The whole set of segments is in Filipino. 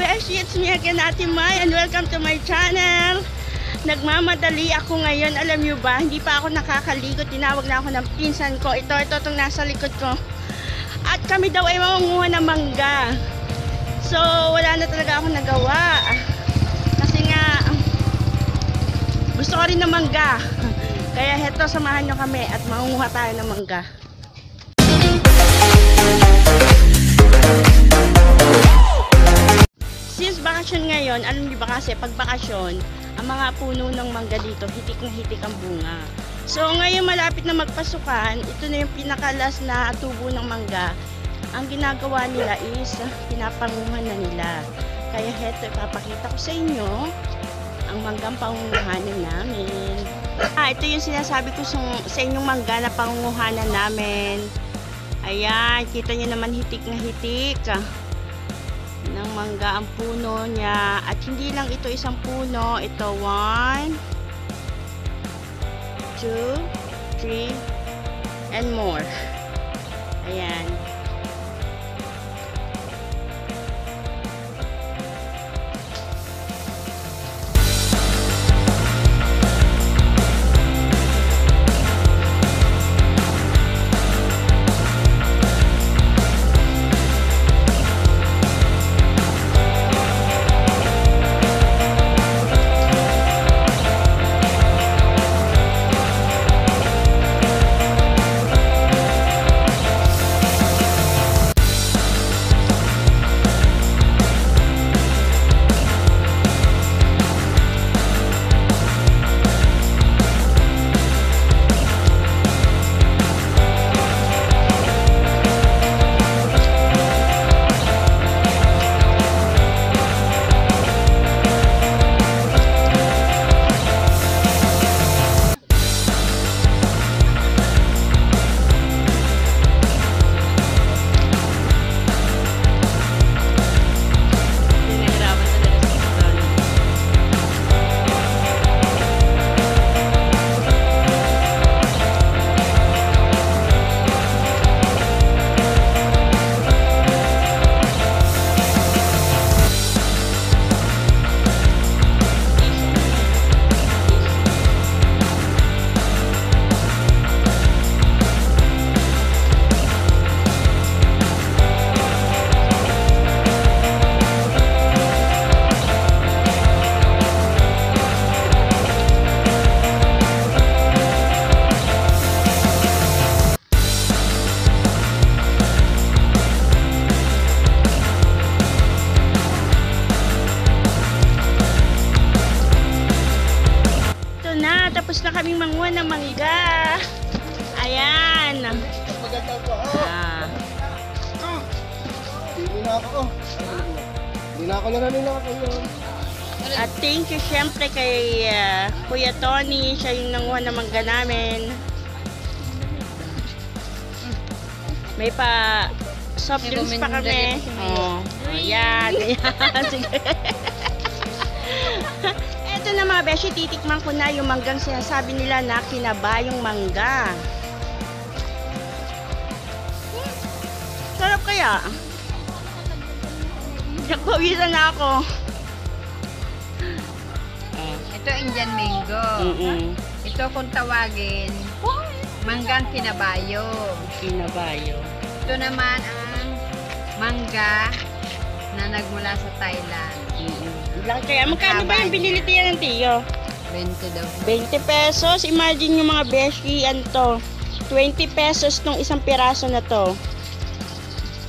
Beshi, it's me again, Ati Mai, and welcome to my channel. Nagmamadali ako ngayon, alam nyo ba, hindi pa ako nakakaligo, tinawag na ako ng pinsan ko. Ito itong nasa likod ko. At kami daw ay mamunguha ng mangga. So, wala na talaga ako nagawa. Kasi nga, gusto ko rin ng mangga. Kaya heto, samahan nyo kami at mamunguha tayo ng mangga. Bakasyon ngayon, alam niyo ba kasi pag bakasyon, ang mga puno ng mangga dito, hitik na hitik ang bunga. So ngayon malapit na magpasukan, ito na yung pinakalas na tubo ng mangga. Ang ginagawa nila is, pinapanguhan na nila. Kaya heto, ipapakita ko sa inyo ang manggang pangunguhanan namin. Ito yung sinasabi ko sa inyong mangga na pangunguhanan namin. Ayan, kita nyo naman hitik na hitik ng mangga ang puno niya. At hindi lang ito isang puno, ito 1, 2, 3 and more. Ayan, tapos na kaming manguha ng mangga. Ayan. Maganda po. At thank you syempre kay Kuya Tony. Siya yung nanguha ng mangga namin. May pa soft drinks pa kami. Ayan. Sige. Ito na mga beshi, titikman ko na yung manggang sinasabi nila na kinabayong mangga. Sarap kaya? Nagpawisan na ako. Ito Indian mango. Ito kung tawagin, manggang kinabayo. Kinabayo. Ito naman ang mangga na nagmula sa Thailand. Kaya magkano ba yung binili tiyan ng tiyo? 20 daw. 20 pesos. Imagine yung mga beshi, ano to? 20 pesos nung isang piraso na to.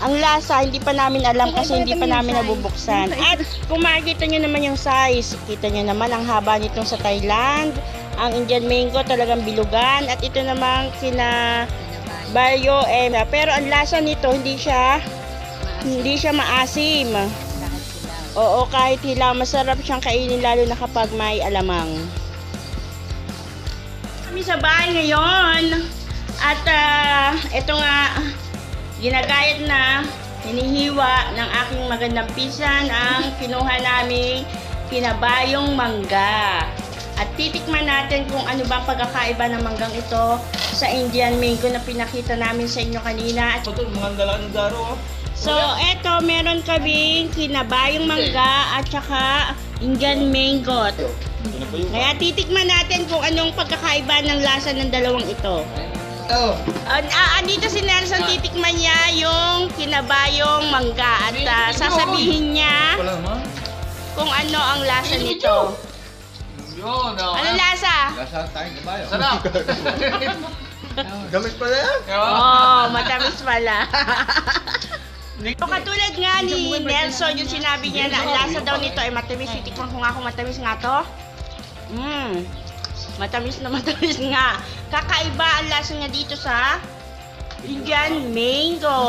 Ang lasa, hindi pa namin alam kasi hindi pa namin nabubuksan. At kung makikita nyo naman yung size, kita nyo naman ang haba nitong sa Thailand. Ang Indian mango talagang bilugan. At ito namang kinabayo. Pero ang lasa nito, hindi siya maasim. Oo, kahit hilaw, masarap siyang kainin lalo na kapag may alamang. Kami sa bahay ngayon. At ito nga, ginagayat na, hinihiwa ng aking magandang pinsan ang kinuha naming kinabayong mangga. At titikman natin kung ano bang pagkakaiba ng manggang ito sa Indian mango na pinakita namin sa inyo kanina. Ito, mangga lang ng garo. So, eto, meron kaming kinabayong mangga at saka Indian mango. Kaya titikman natin kung anong pagkakaiba ng lasa ng dalawang ito. Oh. Dito si Nelson, titikman niya yung kinabayong mangga at sasabihin niya kung ano ang lasa nito. Ano lasa? Lasa tayong kabayo. Sarap! Matamis pala yan? Oo, matamis pala. So, katulad nga ni Nelson, yung sinabi niya na ang lasa daw nito ay matamis. Titikman ko nga kung matamis nga to. Matamis na matamis nga. Kakaiba ang lasa niya dito sa Indian mango.